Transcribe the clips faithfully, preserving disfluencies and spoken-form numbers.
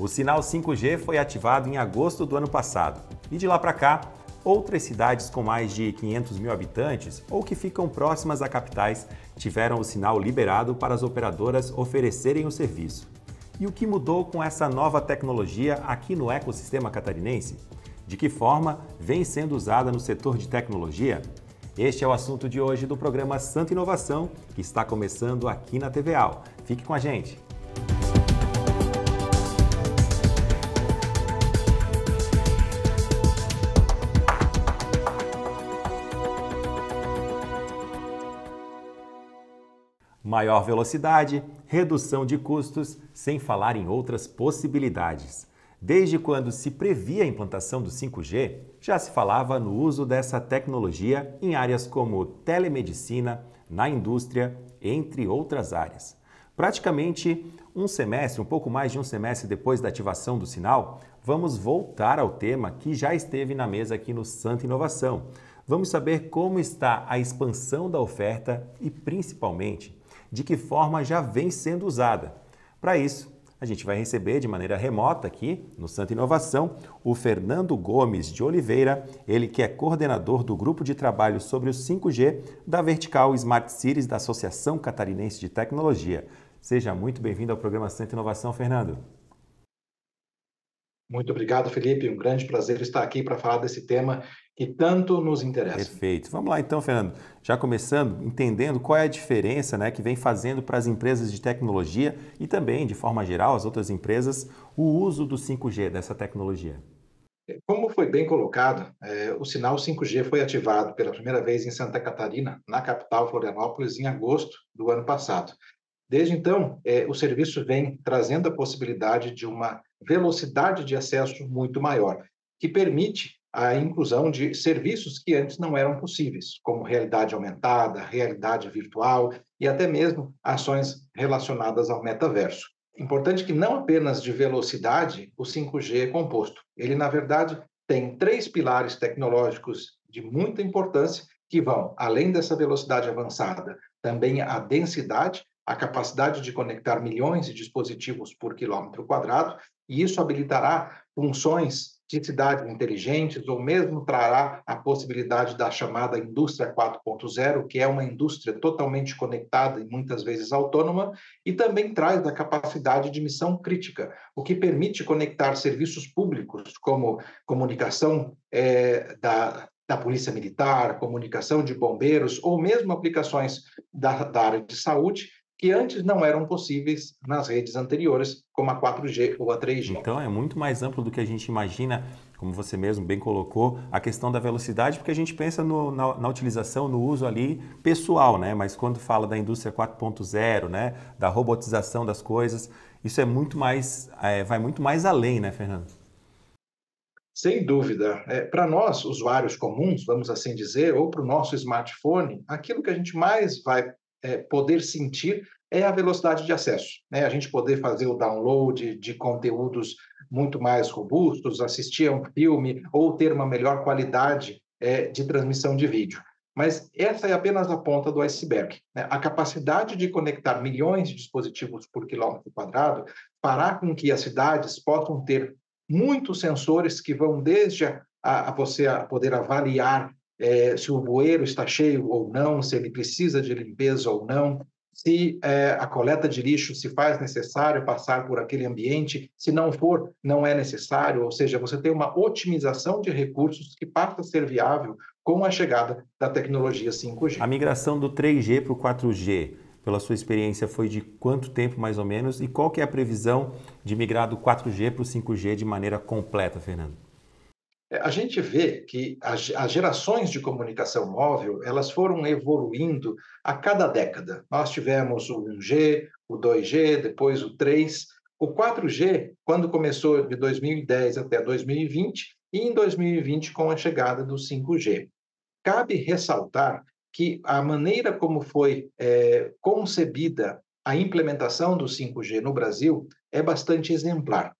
O sinal cinco G foi ativado em agosto do ano passado e de lá para cá, outras cidades com mais de quinhentos mil habitantes ou que ficam próximas a capitais tiveram o sinal liberado para as operadoras oferecerem o serviço. E o que mudou com essa nova tecnologia aqui no ecossistema catarinense? De que forma vem sendo usada no setor de tecnologia? Este é o assunto de hoje do programa Santa Inovação, que está começando aqui na T V A. Fique com a gente! Maior velocidade, redução de custos, sem falar em outras possibilidades. Desde quando se previa a implantação do cinco G, já se falava no uso dessa tecnologia em áreas como telemedicina, na indústria, entre outras áreas. Praticamente um semestre, um pouco mais de um semestre depois da ativação do sinal, vamos voltar ao tema que já esteve na mesa aqui no Santa Inovação. Vamos saber como está a expansão da oferta e, principalmente, de que forma já vem sendo usada. Para isso, a gente vai receber de maneira remota aqui, no Santa Inovação, o Fernando Gomes de Oliveira, ele que é coordenador do Grupo de Trabalho sobre o cinco G da Vertical Smart Cities da Associação Catarinense de Tecnologia. Seja muito bem-vindo ao programa Santa Inovação, Fernando. Muito obrigado, Felipe. Um grande prazer estar aqui para falar desse tema que tanto nos interessa. Perfeito. Vamos lá então, Fernando. Já começando, entendendo qual é a diferença, né, que vem fazendo para as empresas de tecnologia e também, de forma geral, as outras empresas, o uso do cinco G, dessa tecnologia. Como foi bem colocado, é, o sinal cinco G foi ativado pela primeira vez em Santa Catarina, na capital Florianópolis, em agosto do ano passado. Desde então, eh, o serviço vem trazendo a possibilidade de uma velocidade de acesso muito maior, que permite a inclusão de serviços que antes não eram possíveis, como realidade aumentada, realidade virtual e até mesmo ações relacionadas ao metaverso. Importante que não apenas de velocidade o cinco G é composto. Ele, na verdade, tem três pilares tecnológicos de muita importância que vão, além dessa velocidade avançada, também a densidade, a capacidade de conectar milhões de dispositivos por quilômetro quadrado, e isso habilitará funções de cidades inteligentes ou mesmo trará a possibilidade da chamada indústria quatro ponto zero, que é uma indústria totalmente conectada e muitas vezes autônoma, e também traz a capacidade de missão crítica, o que permite conectar serviços públicos como comunicação é, da... da polícia militar, comunicação de bombeiros ou mesmo aplicações da, da área de saúde, que antes não eram possíveis nas redes anteriores, como a quatro G ou a três G. Então é muito mais amplo do que a gente imagina, como você mesmo bem colocou, a questão da velocidade, porque a gente pensa no, na, na utilização, no uso ali pessoal, né? Mas quando fala da indústria quatro ponto zero, né? Da robotização das coisas, isso é muito mais, é, vai muito mais além, né, Fernando? Sem dúvida. É, para nós, usuários comuns, vamos assim dizer, ou para o nosso smartphone, aquilo que a gente mais vai é, poder sentir é a velocidade de acesso, né? A gente poder fazer o download de conteúdos muito mais robustos, assistir a um filme ou ter uma melhor qualidade é, de transmissão de vídeo. Mas essa é apenas a ponta do iceberg, né? A capacidade de conectar milhões de dispositivos por quilômetro quadrado fará com que as cidades possam ter muitos sensores que vão desde a, a você a poder avaliar é, se o bueiro está cheio ou não, se ele precisa de limpeza ou não, se é, a coleta de lixo se faz necessário passar por aquele ambiente, se não for, não é necessário, ou seja, você tem uma otimização de recursos que passa a ser viável com a chegada da tecnologia cinco G. A migração do três G para o quatro G, pela sua experiência, foi de quanto tempo mais ou menos e qual que é a previsão de migrar do quatro G para o cinco G de maneira completa, Fernando? A gente vê que as, as gerações de comunicação móvel, elas foram evoluindo a cada década. Nós tivemos o um G, o dois G, depois o três. O quatro G, quando começou de dois mil e dez até dois mil e vinte e em dois mil e vinte com a chegada do cinco G. Cabe ressaltar que a maneira como foi é, concebida a implementação do cinco G no Brasil é bastante exemplar.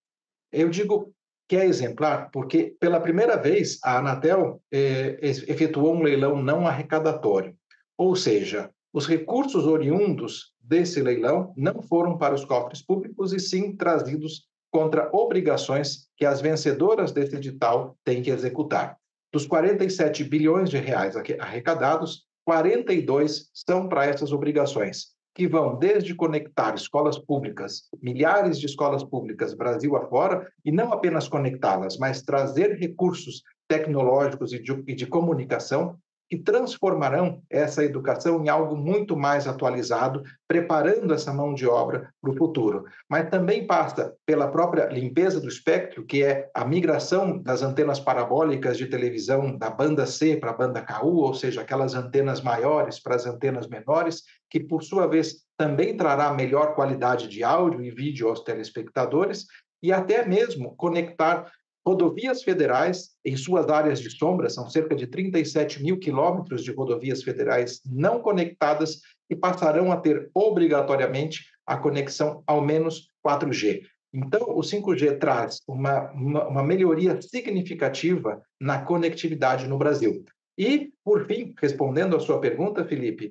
Eu digo que é exemplar porque, pela primeira vez, a Anatel é, efetuou um leilão não arrecadatório, ou seja, os recursos oriundos desse leilão não foram para os cofres públicos e sim trazidos contra obrigações que as vencedoras desse edital têm que executar. Dos quarenta e sete bilhões de reais arrecadados, quarenta e dois são para essas obrigações, que vão desde conectar escolas públicas, milhares de escolas públicas Brasil afora, e não apenas conectá-las, mas trazer recursos tecnológicos e de, e de comunicação que transformarão essa educação em algo muito mais atualizado, preparando essa mão de obra para o futuro. Mas também passa pela própria limpeza do espectro, que é a migração das antenas parabólicas de televisão da banda C para a banda Ku, ou seja, aquelas antenas maiores para as antenas menores, que por sua vez também trará melhor qualidade de áudio e vídeo aos telespectadores, e até mesmo conectar rodovias federais, em suas áreas de sombra, são cerca de trinta e sete mil quilômetros de rodovias federais não conectadas e passarão a ter obrigatoriamente a conexão ao menos quatro G. Então, o cinco G traz uma, uma, uma melhoria significativa na conectividade no Brasil. E, por fim, respondendo a sua pergunta, Felipe,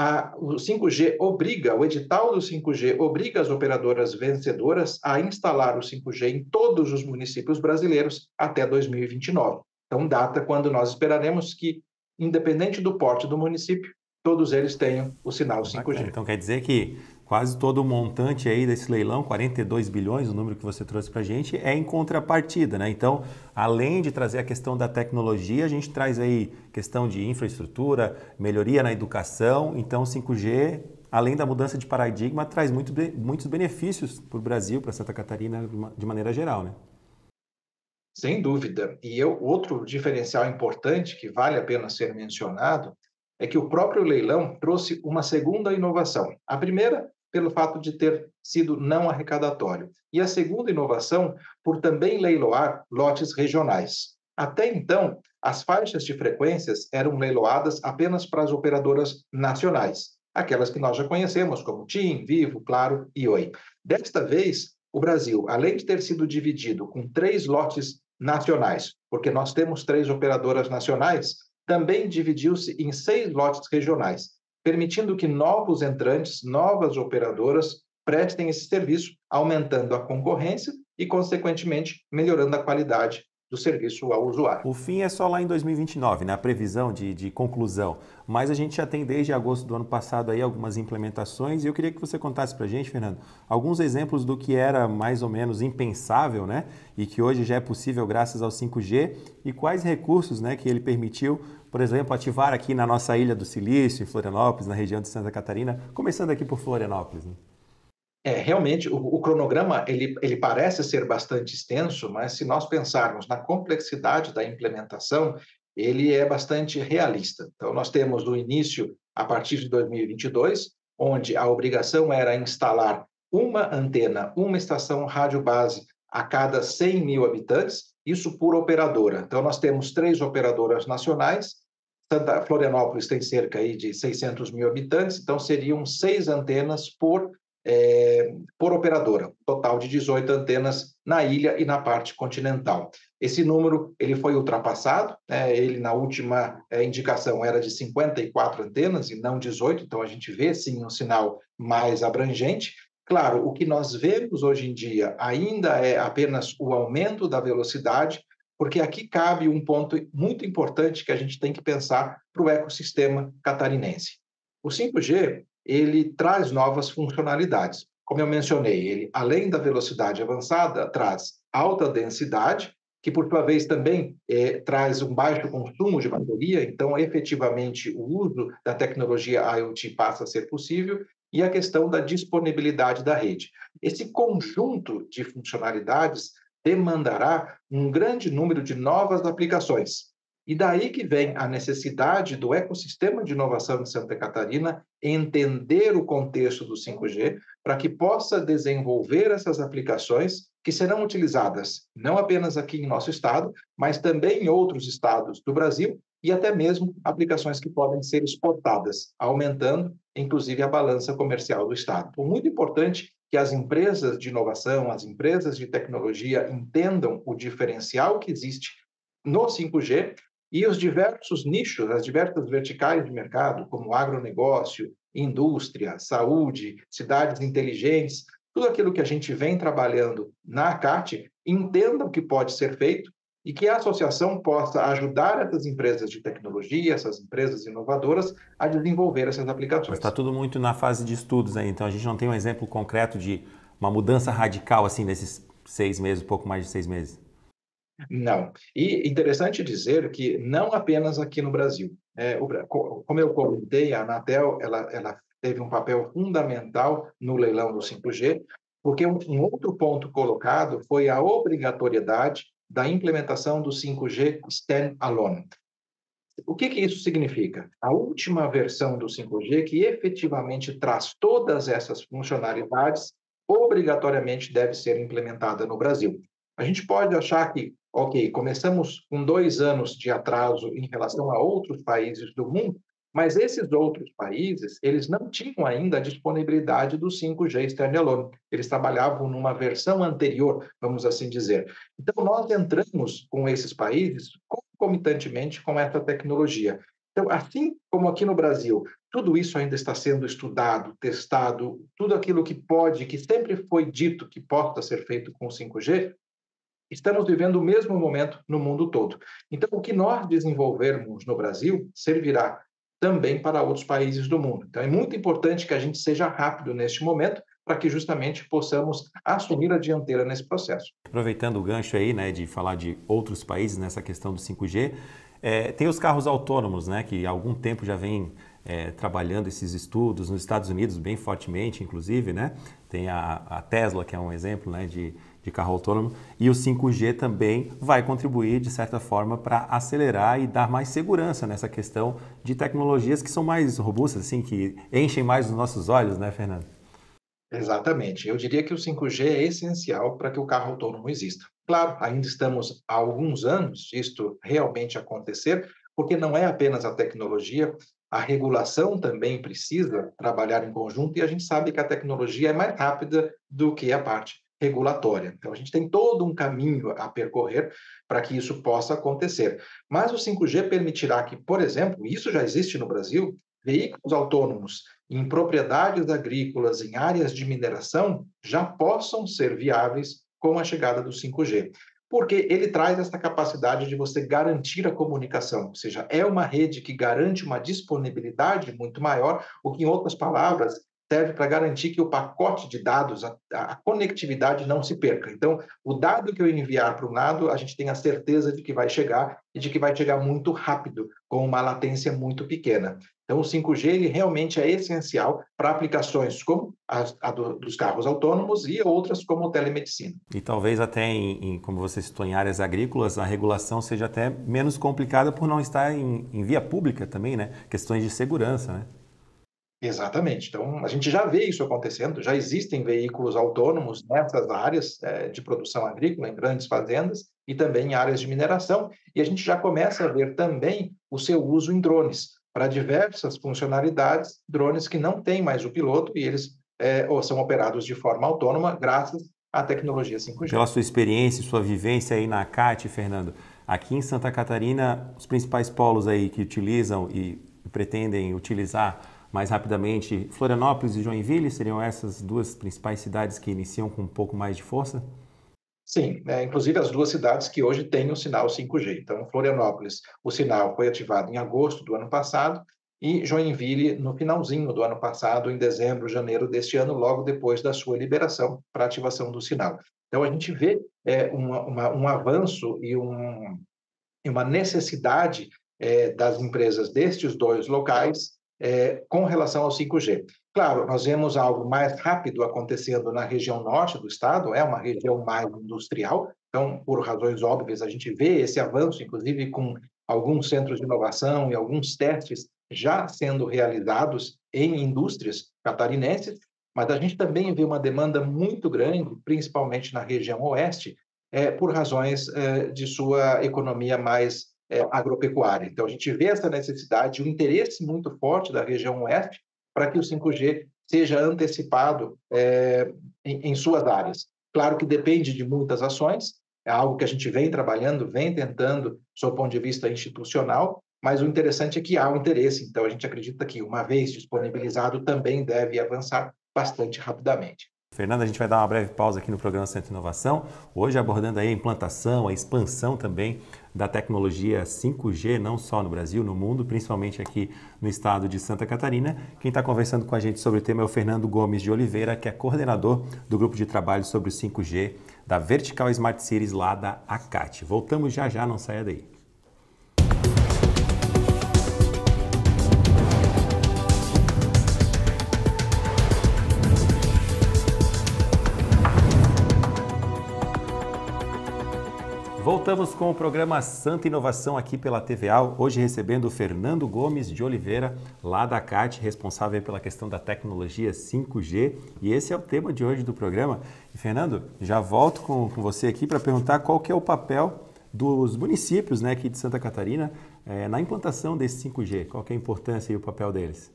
a, o cinco G obriga, o edital do cinco G obriga as operadoras vencedoras a instalar o cinco G em todos os municípios brasileiros até dois mil e vinte e nove. Então, data quando nós esperaremos que, independente do porte do município, todos eles tenham o sinal cinco G. Então, quer dizer que quase todo o montante aí desse leilão, quarenta e dois bilhões, o número que você trouxe para a gente, é em contrapartida, né? Então, além de trazer a questão da tecnologia, a gente traz aí questão de infraestrutura, melhoria na educação. Então, cinco G, além da mudança de paradigma, traz muito, muitos benefícios para o Brasil, para Santa Catarina, de maneira geral, né? Sem dúvida. E eu, outro diferencial importante que vale a pena ser mencionado é que o próprio leilão trouxe uma segunda inovação. A primeira, pelo fato de ter sido não arrecadatório. E a segunda inovação, por também leiloar lotes regionais. Até então, as faixas de frequências eram leiloadas apenas para as operadoras nacionais, aquelas que nós já conhecemos, como TIM, Vivo, Claro e Oi. Desta vez, o Brasil, além de ter sido dividido com três lotes nacionais, porque nós temos três operadoras nacionais, também dividiu-se em seis lotes regionais, permitindo que novos entrantes, novas operadoras, prestem esse serviço, aumentando a concorrência e, consequentemente, melhorando a qualidade do serviço ao usuário. O fim é só lá em dois mil e vinte e nove, né? A previsão de, de conclusão, mas a gente já tem desde agosto do ano passado aí algumas implementações, e eu queria que você contasse para a gente, Fernando, alguns exemplos do que era mais ou menos impensável, né? E que hoje já é possível graças ao cinco G, e quais recursos, né, que ele permitiu, por exemplo, ativar aqui na nossa Ilha do Silício, em Florianópolis, na região de Santa Catarina, começando aqui por Florianópolis, né? É, realmente, o, o cronograma ele, ele parece ser bastante extenso, mas se nós pensarmos na complexidade da implementação, ele é bastante realista. Então, nós temos no início, a partir de dois mil e vinte e dois, onde a obrigação era instalar uma antena, uma estação rádio base a cada cem mil habitantes, isso por operadora. Então, nós temos três operadoras nacionais, Santa Florianópolis tem cerca aí de seiscentos mil habitantes, então seriam seis antenas por É, por operadora, total de dezoito antenas na ilha e na parte continental. Esse número ele foi ultrapassado, né? Ele na última é, indicação era de cinquenta e quatro antenas e não dezoito, então a gente vê sim um sinal mais abrangente. Claro, o que nós vemos hoje em dia ainda é apenas o aumento da velocidade, porque aqui cabe um ponto muito importante que a gente tem que pensar para o ecossistema catarinense. O cinco G ele traz novas funcionalidades. Como eu mencionei, ele, além da velocidade avançada, traz alta densidade, que por sua vez também eh, traz um baixo consumo de bateria, então efetivamente o uso da tecnologia IoT passa a ser possível, e a questão da disponibilidade da rede. Esse conjunto de funcionalidades demandará um grande número de novas aplicações. E daí que vem a necessidade do ecossistema de inovação de Santa Catarina entender o contexto do cinco G para que possa desenvolver essas aplicações que serão utilizadas não apenas aqui em nosso estado, mas também em outros estados do Brasil e até mesmo aplicações que podem ser exportadas, aumentando, inclusive, a balança comercial do estado. Então, muito importante que as empresas de inovação, as empresas de tecnologia entendam o diferencial que existe no cinco G, e os diversos nichos, as diversas verticais de mercado, como agronegócio, indústria, saúde, cidades inteligentes, tudo aquilo que a gente vem trabalhando na Acate, entenda o que pode ser feito e que a associação possa ajudar essas empresas de tecnologia, essas empresas inovadoras, a desenvolver essas aplicações. Está tudo muito na fase de estudos aí, então a gente não tem um exemplo concreto de uma mudança radical assim nesses seis meses, pouco mais de seis meses. Não. E interessante dizer que não apenas aqui no Brasil. É, o, como eu comentei, a Anatel ela, ela teve um papel fundamental no leilão do cinco G, porque um, um outro ponto colocado foi a obrigatoriedade da implementação do cinco G standalone. O que, que isso significa? A última versão do cinco G, que efetivamente traz todas essas funcionalidades, obrigatoriamente deve ser implementada no Brasil. A gente pode achar que, ok, começamos com dois anos de atraso em relação a outros países do mundo, mas esses outros países, eles não tinham ainda a disponibilidade do cinco G standalone. Eles trabalhavam numa versão anterior, vamos assim dizer. Então, nós entramos com esses países concomitantemente com essa tecnologia. Então, assim como aqui no Brasil, tudo isso ainda está sendo estudado, testado, tudo aquilo que pode, que sempre foi dito que possa ser feito com o cinco G, estamos vivendo o mesmo momento no mundo todo. Então, o que nós desenvolvermos no Brasil servirá também para outros países do mundo. Então, é muito importante que a gente seja rápido neste momento para que justamente possamos assumir a dianteira nesse processo. Aproveitando o gancho aí, né, de falar de outros países nessa questão do cinco G, é, tem os carros autônomos, né, que há algum tempo já vem é, trabalhando esses estudos nos Estados Unidos, bem fortemente, inclusive, né? Tem a, a Tesla, que é um exemplo, né, de... de carro autônomo, e o cinco G também vai contribuir, de certa forma, para acelerar e dar mais segurança nessa questão de tecnologias que são mais robustas, assim, que enchem mais os nossos olhos, né, Fernando? Exatamente. Eu diria que o cinco G é essencial para que o carro autônomo exista. Claro, ainda estamos há alguns anos isto realmente acontecer, porque não é apenas a tecnologia, a regulação também precisa trabalhar em conjunto e a gente sabe que a tecnologia é mais rápida do que a parte regulatória. Então, a gente tem todo um caminho a percorrer para que isso possa acontecer. Mas o cinco G permitirá que, por exemplo, isso já existe no Brasil, veículos autônomos em propriedades agrícolas, em áreas de mineração, já possam ser viáveis com a chegada do cinco G, porque ele traz essa capacidade de você garantir a comunicação, ou seja, é uma rede que garante uma disponibilidade muito maior, o que, em outras palavras, serve para garantir que o pacote de dados, a, a conectividade não se perca. Então, o dado que eu enviar para um lado, a gente tem a certeza de que vai chegar e de que vai chegar muito rápido, com uma latência muito pequena. Então, o cinco G ele realmente é essencial para aplicações como a, a do, dos carros autônomos e outras como telemedicina. E talvez até, em, em, como você citou, em áreas agrícolas, a regulação seja até menos complicada por não estar em, em via pública também, né? Questões de segurança, né? Exatamente. Então, a gente já vê isso acontecendo, já existem veículos autônomos nessas áreas é, de produção agrícola, em grandes fazendas e também em áreas de mineração. E a gente já começa a ver também o seu uso em drones, para diversas funcionalidades, drones que não têm mais o piloto e eles é, ou são operados de forma autônoma graças à tecnologia cinco G. Pela sua experiência e sua vivência aí na Acate, Fernando, aqui em Santa Catarina, os principais polos aí que utilizam e pretendem utilizar mais rapidamente, Florianópolis e Joinville seriam essas duas principais cidades que iniciam com um pouco mais de força? Sim, é, inclusive as duas cidades que hoje têm o sinal cinco G. Então, Florianópolis, o sinal foi ativado em agosto do ano passado e Joinville no finalzinho do ano passado, em dezembro, janeiro deste ano, logo depois da sua liberação para ativação do sinal. Então, a gente vê é, uma, uma, um avanço e um, uma necessidade é, das empresas destes dois locais É, com relação ao cinco G. Claro, nós vemos algo mais rápido acontecendo na região norte do estado, é uma região mais industrial, então, por razões óbvias, a gente vê esse avanço, inclusive com alguns centros de inovação e alguns testes já sendo realizados em indústrias catarinenses, mas a gente também vê uma demanda muito grande, principalmente na região oeste, é, por razões é, de sua economia mais É, agropecuária. Então, a gente vê essa necessidade, um interesse muito forte da região oeste para que o cinco G seja antecipado é, em, em suas áreas. Claro que depende de muitas ações, é algo que a gente vem trabalhando, vem tentando, sob o ponto de vista institucional, mas o interessante é que há um interesse. Então, a gente acredita que, uma vez disponibilizado, também deve avançar bastante rapidamente. Fernando, a gente vai dar uma breve pausa aqui no programa Santa Inovação, hoje abordando aí a implantação, a expansão também da tecnologia cinco G, não só no Brasil, no mundo, principalmente aqui no estado de Santa Catarina. Quem está conversando com a gente sobre o tema é o Fernando Gomes de Oliveira, que é coordenador do grupo de trabalho sobre o cinco G da Vertical Smart Cities lá da Acate. Voltamos já já, não saia daí. Voltamos com o programa Santa Inovação aqui pela T V A, hoje recebendo o Fernando Gomes de Oliveira, lá da Acate, responsável pela questão da tecnologia cinco G, e esse é o tema de hoje do programa. E, Fernando, já volto com, com você aqui para perguntar qual que é o papel dos municípios, né, aqui de Santa Catarina é, na implantação desse cinco G, qual que é a importância e o papel deles?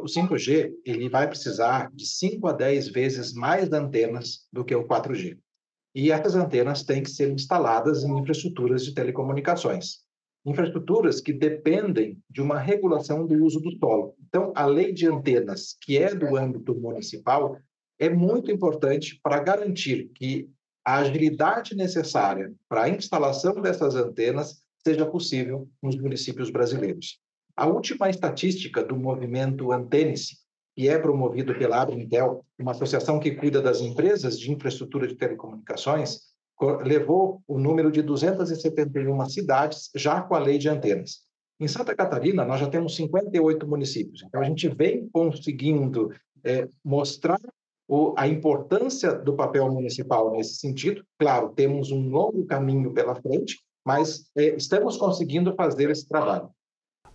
O cinco G ele vai precisar de cinco a dez vezes mais antenas do que o quatro G. E essas antenas têm que ser instaladas em infraestruturas de telecomunicações. Infraestruturas que dependem de uma regulação do uso do solo. Então, a lei de antenas, que é do âmbito municipal, é muito importante para garantir que a agilidade necessária para a instalação dessas antenas seja possível nos municípios brasileiros. A última estatística do movimento Antene-se, e é promovido pela ABINTEL, uma associação que cuida das empresas de infraestrutura de telecomunicações, levou o número de duzentas e setenta e uma cidades já com a lei de antenas. Em Santa Catarina, nós já temos cinquenta e oito municípios. Então, a gente vem conseguindo é, mostrar o, a importância do papel municipal nesse sentido. Claro, temos um longo caminho pela frente, mas é, estamos conseguindo fazer esse trabalho.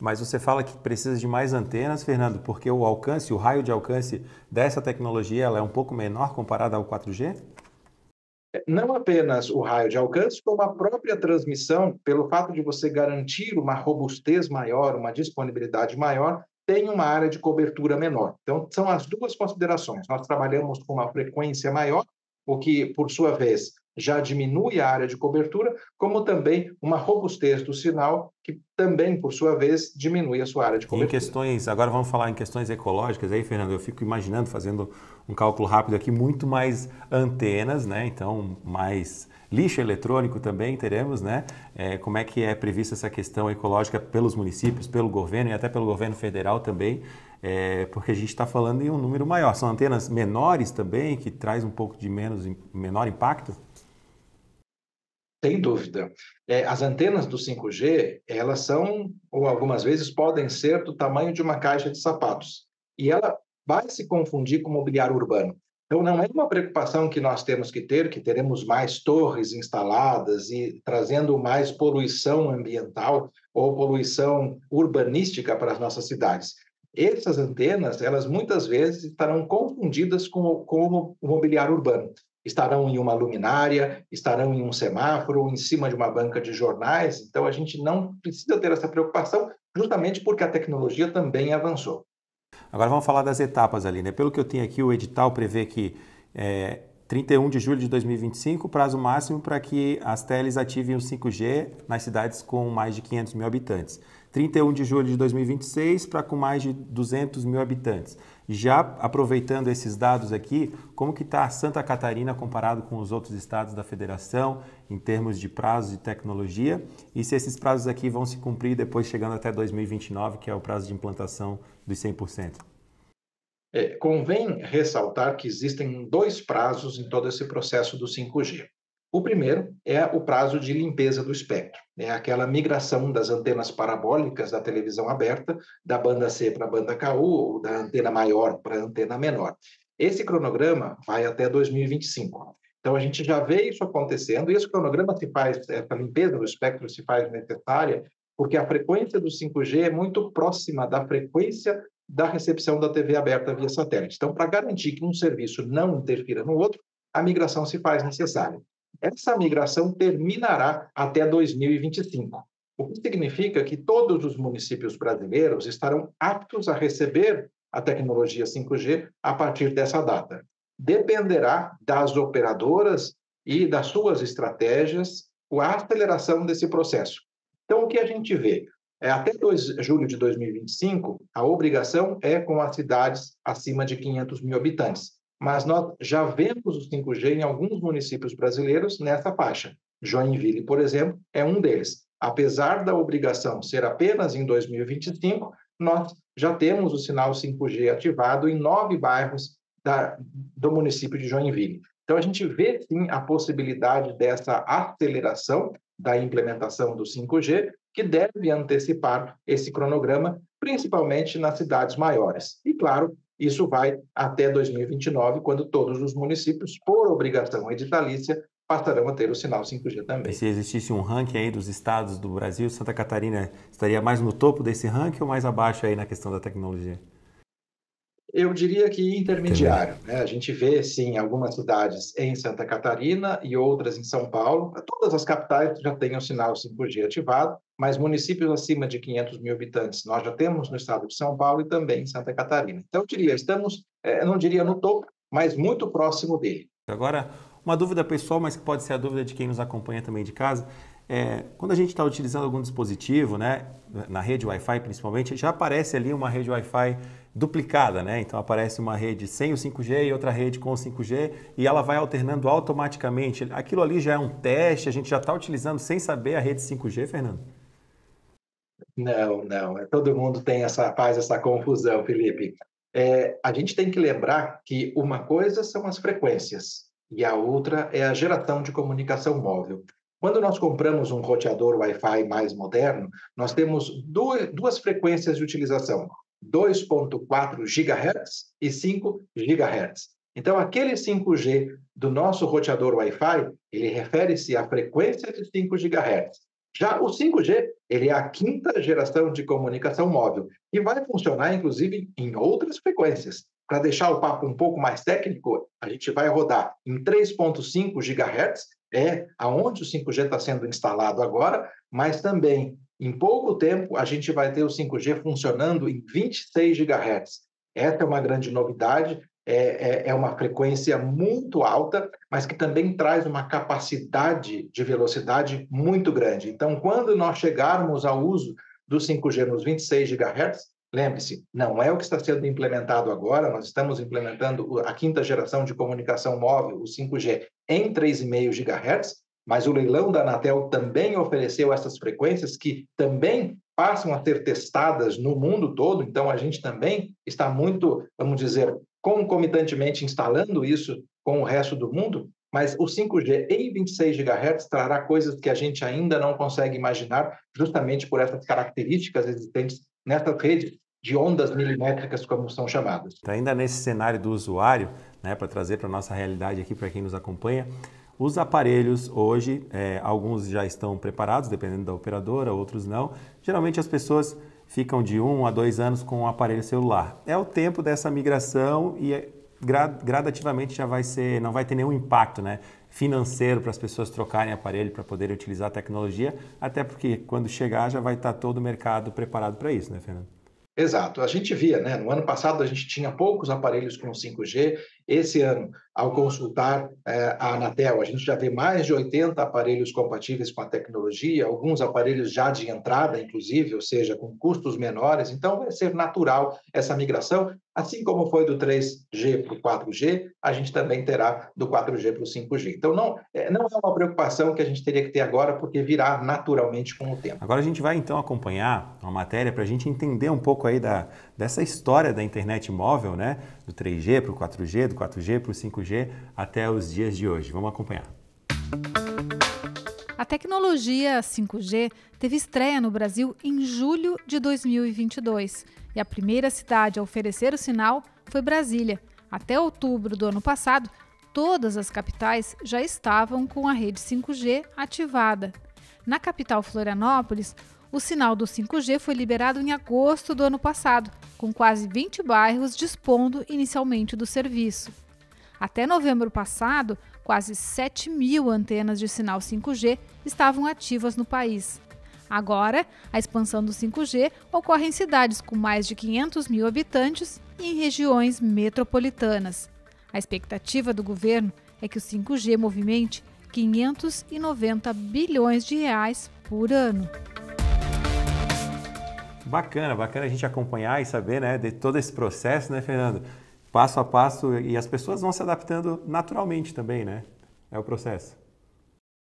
Mas você fala que precisa de mais antenas, Fernando, porque o alcance, o raio de alcance dessa tecnologia ela é um pouco menor comparada ao quatro G? Não apenas o raio de alcance, como a própria transmissão, pelo fato de você garantir uma robustez maior, uma disponibilidade maior, tem uma área de cobertura menor. Então, são as duas considerações. Nós trabalhamos com uma frequência maior, o que, por sua vez, já diminui a área de cobertura, como também uma robustez do sinal, que também, por sua vez, diminui a sua área de cobertura. Em questões, agora vamos falar em questões ecológicas aí, Fernando, eu fico imaginando, fazendo um cálculo rápido aqui, muito mais antenas, né? Então, mais lixo eletrônico também teremos, né? É, como é que é prevista essa questão ecológica pelos municípios, pelo governo e até pelo governo federal também, é, porque a gente está falando em um número maior. São antenas menores também, que traz um pouco de menos, menor impacto? Sem dúvida. As antenas do cinco G, elas são, ou algumas vezes podem ser, do tamanho de uma caixa de sapatos. E ela vai se confundir com o mobiliário urbano. Então, não é uma preocupação que nós temos que ter, que teremos mais torres instaladas e trazendo mais poluição ambiental ou poluição urbanística para as nossas cidades. Essas antenas, elas muitas vezes estarão confundidas com o, com o mobiliário urbano. Estarão em uma luminária, estarão em um semáforo, em cima de uma banca de jornais. Então, a gente não precisa ter essa preocupação, justamente porque a tecnologia também avançou. Agora vamos falar das etapas ali, né? Pelo que eu tenho aqui, o edital prevê que é, trinta e um de julho de dois mil e vinte e cinco, prazo máximo para que as teles ativem o cinco G nas cidades com mais de quinhentos mil habitantes. trinta e um de julho de dois mil e vinte e seis para com mais de duzentos mil habitantes. Já aproveitando esses dados aqui, como que está Santa Catarina comparado com os outros estados da federação em termos de prazos de tecnologia e se esses prazos aqui vão se cumprir depois chegando até dois mil e vinte e nove, que é o prazo de implantação dos cem por cento? É, convém ressaltar que existem dois prazos em todo esse processo do cinco G. O primeiro é o prazo de limpeza do espectro, é aquela migração das antenas parabólicas da televisão aberta, da banda C para a banda K U, ou da antena maior para a antena menor. Esse cronograma vai até dois mil e vinte e cinco. Então, a gente já vê isso acontecendo, e esse cronograma se faz, essa limpeza do espectro se faz necessária, porque a frequência do cinco G é muito próxima da frequência da recepção da T V aberta via satélite. Então, para garantir que um serviço não interfira no outro, a migração se faz necessária. Essa migração terminará até dois mil e vinte e cinco, o que significa que todos os municípios brasileiros estarão aptos a receber a tecnologia cinco G a partir dessa data. Dependerá das operadoras e das suas estratégias a aceleração desse processo. Então, o que a gente vê? É, até dois de julho de dois mil e vinte e cinco, a obrigação é com as cidades acima de quinhentos mil habitantes. mas nós já vemos o cinco G em alguns municípios brasileiros nessa faixa. Joinville, por exemplo, é um deles. Apesar da obrigação ser apenas em dois mil e vinte e cinco, nós já temos o sinal cinco G ativado em nove bairros da, do município de Joinville. Então, a gente vê, sim, a possibilidade dessa aceleração da implementação do cinco G, que deve antecipar esse cronograma, principalmente nas cidades maiores. E, claro, isso vai até dois mil e vinte e nove, quando todos os municípios, por obrigação editalícia, passarão a ter o sinal cinco G também. E se existisse um ranking aí dos estados do Brasil, Santa Catarina estaria mais no topo desse ranking ou mais abaixo aí na questão da tecnologia? Eu diria que intermediário, né? A gente vê, sim, algumas cidades em Santa Catarina e outras em São Paulo. Todas as capitais já têm o sinal cinco G ativado, mas municípios acima de quinhentos mil habitantes nós já temos no estado de São Paulo e também em Santa Catarina. Então, eu diria, estamos, eu não diria no topo, mas muito próximo dele. Agora, uma dúvida pessoal, mas que pode ser a dúvida de quem nos acompanha também de casa. É, quando a gente está utilizando algum dispositivo, né, na rede Wi-Fi principalmente, já aparece ali uma rede Wi-Fi duplicada, né? Então aparece uma rede sem o cinco G e outra rede com o cinco G e ela vai alternando automaticamente. Aquilo ali já é um teste, a gente já está utilizando sem saber a rede cinco G, Fernando? Não, não. Todo mundo tem essa, faz essa confusão, Felipe. É, a gente tem que lembrar que uma coisa são as frequências e a outra é a geração de comunicação móvel. Quando nós compramos um roteador Wi-Fi mais moderno, nós temos duas, duas frequências de utilização, dois ponto quatro gigahertz e cinco gigahertz. Então, aquele cinco G do nosso roteador Wi-Fi, ele refere-se à frequência de cinco gigahertz. Já o cinco G, ele é a quinta geração de comunicação móvel e vai funcionar, inclusive, em outras frequências. Para deixar o papo um pouco mais técnico, a gente vai rodar em três ponto cinco gigahertz, é aonde o cinco G está sendo instalado agora, mas também, em pouco tempo, a gente vai ter o cinco G funcionando em vinte e seis gigahertz. Essa é uma grande novidade, é, é, é uma frequência muito alta, mas que também traz uma capacidade de velocidade muito grande. Então, quando nós chegarmos ao uso do cinco G nos vinte e seis gigahertz, lembre-se, não é o que está sendo implementado agora, nós estamos implementando a quinta geração de comunicação móvel, o cinco G, em três vírgula cinco gigahertz, mas o leilão da Anatel também ofereceu essas frequências que também passam a ser testadas no mundo todo, então a gente também está muito, vamos dizer, concomitantemente instalando isso com o resto do mundo, mas o cinco G em vinte e seis gigahertz trará coisas que a gente ainda não consegue imaginar justamente por essas características existentes nessa rede de ondas milimétricas, como são chamadas. Ainda nesse cenário do usuário, né, para trazer para a nossa realidade aqui, para quem nos acompanha, os aparelhos hoje, é, alguns já estão preparados, dependendo da operadora, outros não. Geralmente as pessoas ficam de um a dois anos com o aparelho celular. É o tempo dessa migração e é, gradativamente já vai ser, não vai ter nenhum impacto, né, financeiro para as pessoas trocarem aparelho para poderem utilizar a tecnologia, até porque quando chegar já vai estar todo o mercado preparado para isso, né, Fernando? Exato. A gente via, né? No ano passado a gente tinha poucos aparelhos com cinco G. Esse ano, ao consultar eh, a Anatel, a gente já vê mais de oitenta aparelhos compatíveis com a tecnologia, alguns aparelhos já de entrada, inclusive, ou seja, com custos menores. Então, vai ser natural essa migração. Assim como foi do três G para o quatro G, a gente também terá do quatro G para o cinco G. Então, não, não é uma preocupação que a gente teria que ter agora, porque virá naturalmente com o tempo. Agora a gente vai, então, acompanhar uma matéria para a gente entender um pouco aí da, dessa história da internet móvel, né? Do três G para o quatro G, do quatro G para o cinco G, até os dias de hoje. Vamos acompanhar. A tecnologia cinco G teve estreia no Brasil em julho de dois mil e vinte e dois e a primeira cidade a oferecer o sinal foi Brasília. Até outubro do ano passado, todas as capitais já estavam com a rede cinco G ativada. Na capital Florianópolis, o sinal do cinco G foi liberado em agosto do ano passado, com quase vinte bairros dispondo inicialmente do serviço. Até novembro passado, quase sete mil antenas de sinal cinco G estavam ativas no país. Agora, a expansão do cinco G ocorre em cidades com mais de quinhentos mil habitantes e em regiões metropolitanas. A expectativa do governo é que o cinco G movimente quinhentos e noventa bilhões de reais por ano. Bacana, bacana a gente acompanhar e saber, né, de todo esse processo, né, Fernando? passo a passo e as pessoas vão se adaptando naturalmente também, né? É o processo.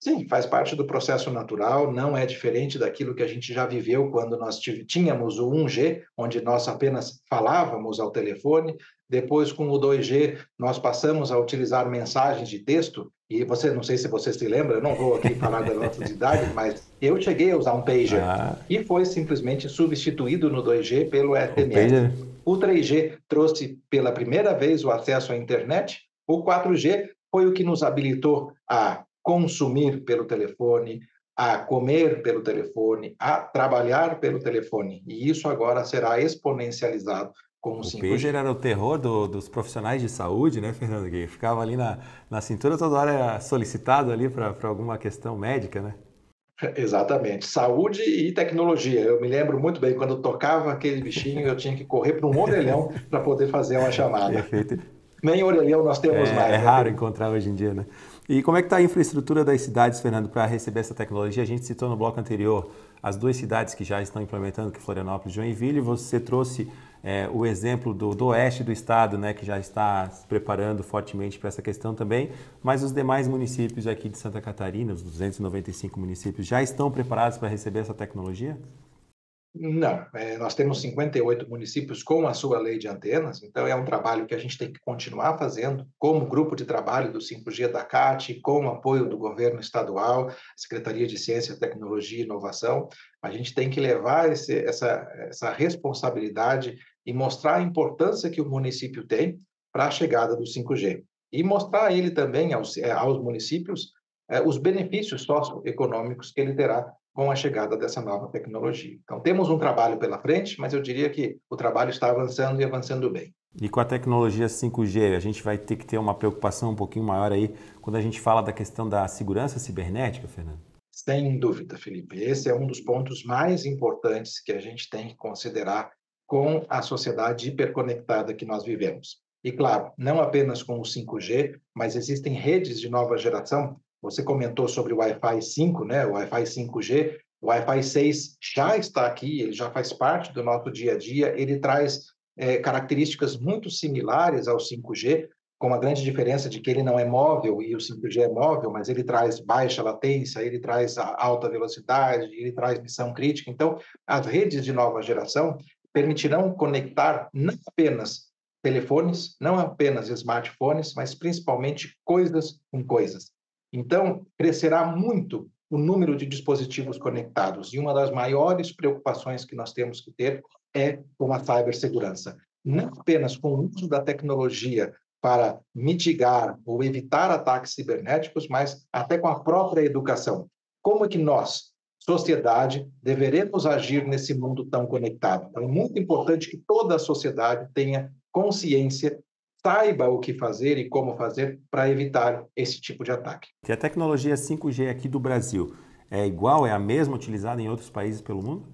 Sim, faz parte do processo natural, não é diferente daquilo que a gente já viveu quando nós tínhamos o um G, onde nós apenas falávamos ao telefone. Depois, com o dois G, nós passamos a utilizar mensagens de texto, e você, não sei se você se lembra, eu não vou aqui falar da nossa idade, mas eu cheguei a usar um pager, ah. e foi simplesmente substituído no dois G pelo S M S. O, o três G trouxe pela primeira vez o acesso à internet, o quatro G foi o que nos habilitou a consumir pelo telefone, a comer pelo telefone, a trabalhar pelo telefone, e isso agora será exponencializado. O pager era o terror do, dos profissionais de saúde, né, Fernando? Que ficava ali na, na cintura, toda hora era solicitado ali para alguma questão médica, né? Exatamente. Saúde e tecnologia. Eu me lembro muito bem, quando eu tocava aquele bichinho, eu tinha que correr para um orelhão para poder fazer uma chamada. Perfeito. Nem orelhão nós temos é, mais. É né? raro encontrar hoje em dia, né? E como é que está a infraestrutura das cidades, Fernando, para receber essa tecnologia? A gente citou no bloco anterior as duas cidades que já estão implementando, que Florianópolis e Joinville. Você trouxe... É, o exemplo do, do oeste do estado, né, que já está se preparando fortemente para essa questão também, mas os demais municípios aqui de Santa Catarina, os duzentos e noventa e cinco municípios, já estão preparados para receber essa tecnologia? Não, é, nós temos cinquenta e oito municípios com a sua lei de antenas, então é um trabalho que a gente tem que continuar fazendo, como grupo de trabalho do cinco G da Acate, com o apoio do governo estadual, Secretaria de Ciência, Tecnologia e Inovação. A gente tem que levar esse, essa, essa responsabilidade e mostrar a importância que o município tem para a chegada do cinco G. E mostrar a ele também, aos, aos municípios, eh, os benefícios socioeconômicos que ele terá com a chegada dessa nova tecnologia. Então, temos um trabalho pela frente, mas eu diria que o trabalho está avançando e avançando bem. E com a tecnologia cinco G, a gente vai ter que ter uma preocupação um pouquinho maior aí quando a gente fala da questão da segurança cibernética, Fernando? Sem dúvida, Felipe. Esse é um dos pontos mais importantes que a gente tem que considerar com a sociedade hiperconectada que nós vivemos. E, claro, não apenas com o cinco G, mas existem redes de nova geração. Você comentou sobre o Wi-Fi cinco, né? O Wi-Fi cinco G, o Wi-Fi seis já está aqui, ele já faz parte do nosso dia a dia, ele traz é, características muito similares ao cinco G, com a grande diferença de que ele não é móvel e o cinco G é móvel, mas ele traz baixa latência, ele traz alta velocidade, ele traz missão crítica. Então, as redes de nova geração permitirão conectar não apenas telefones, não apenas smartphones, mas principalmente coisas com coisas. Então, crescerá muito o número de dispositivos conectados, e uma das maiores preocupações que nós temos que ter é com a cibersegurança. Não apenas com o uso da tecnologia para mitigar ou evitar ataques cibernéticos, mas até com a própria educação. Como é que nós, sociedade, deveremos agir nesse mundo tão conectado? Então, é muito importante que toda a sociedade tenha consciência, saiba o que fazer e como fazer para evitar esse tipo de ataque. E a tecnologia cinco G aqui do Brasil é igual, é a mesma utilizada em outros países pelo mundo?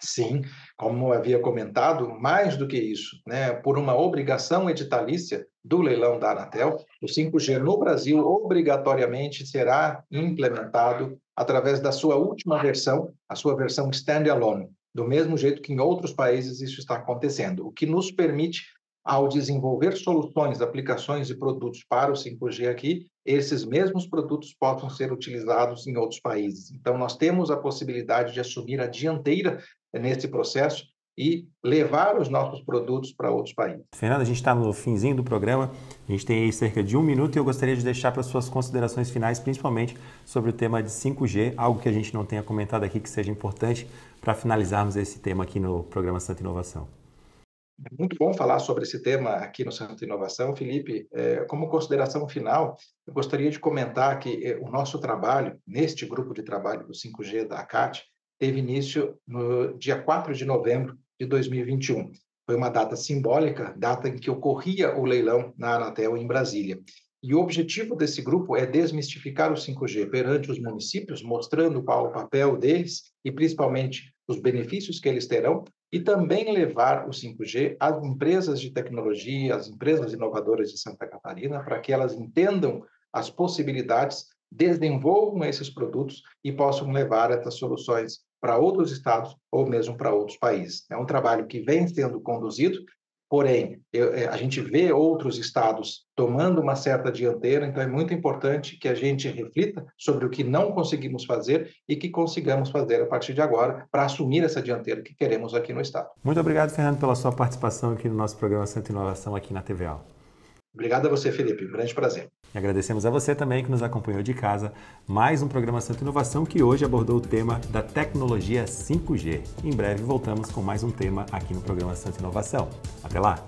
Sim, como eu havia comentado, mais do que isso, né? Por uma obrigação editalícia do leilão da Anatel, o cinco G no Brasil obrigatoriamente será implementado através da sua última versão, a sua versão standalone, do mesmo jeito que em outros países isso está acontecendo, o que nos permite, ao desenvolver soluções, aplicações e produtos para o cinco G aqui, esses mesmos produtos possam ser utilizados em outros países. Então, nós temos a possibilidade de assumir a dianteira nesse processo e levar os nossos produtos para outros países. Fernando, a gente está no finzinho do programa, a gente tem aí cerca de um minuto e eu gostaria de deixar para as suas considerações finais, principalmente sobre o tema de cinco G, algo que a gente não tenha comentado aqui que seja importante para finalizarmos esse tema aqui no programa Santa Inovação. É muito bom falar sobre esse tema aqui no Santa Inovação, Felipe. Como consideração final, eu gostaria de comentar que o nosso trabalho, neste grupo de trabalho do cinco G da Acate, teve início no dia quatro de novembro de dois mil e vinte e um. Foi uma data simbólica, data em que ocorria o leilão na Anatel em Brasília. E o objetivo desse grupo é desmistificar o cinco G perante os municípios, mostrando qual o papel deles e, principalmente, os benefícios que eles terão, e também levar o cinco G às empresas de tecnologia, às empresas inovadoras de Santa Catarina, para que elas entendam as possibilidades, desenvolvam esses produtos e possam levar essas soluções para outros estados ou mesmo para outros países. É um trabalho que vem sendo conduzido, Porém, eu, a gente vê outros estados tomando uma certa dianteira, então é muito importante que a gente reflita sobre o que não conseguimos fazer e que consigamos fazer a partir de agora para assumir essa dianteira que queremos aqui no estado. Muito obrigado, Fernando, pela sua participação aqui no nosso programa Santa Inovação aqui na T V A. Obrigado a você, Felipe. Um grande prazer. E agradecemos a você também que nos acompanhou de casa. Mais um programa Santa Inovação que hoje abordou o tema da tecnologia cinco G. Em breve voltamos com mais um tema aqui no programa Santa Inovação. Até lá!